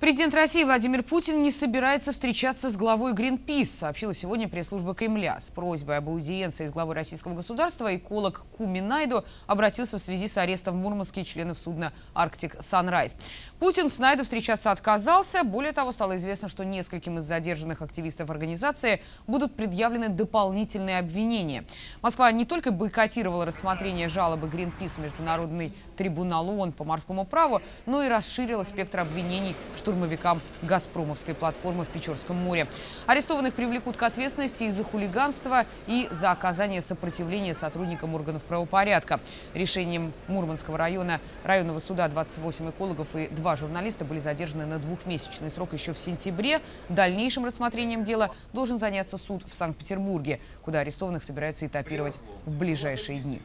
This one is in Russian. Президент России Владимир Путин не собирается встречаться с главой Гринпис, сообщила сегодня пресс-служба Кремля. С просьбой об аудиенции с главой российского государства эколог Куми Найду обратился в связи с арестом в Мурманске членов судна «Арктик Санрайз». Путин с Найду встречаться отказался. Более того, стало известно, что нескольким из задержанных активистов организации будут предъявлены дополнительные обвинения. Москва не только бойкотировала рассмотрение жалобы Гринпис в Международный трибунал ООН по морскому праву, но и расширила спектр обвинений, что штурмовикам «Газпромовской платформы» в Печорском море. Арестованных привлекут к ответственности и за хулиганство, и за оказание сопротивления сотрудникам органов правопорядка. Решением Мурманского районного суда 28 экологов и 2 журналиста были задержаны на двухмесячный срок еще в сентябре. Дальнейшим рассмотрением дела должен заняться суд в Санкт-Петербурге, куда арестованных собирается этапировать в ближайшие дни.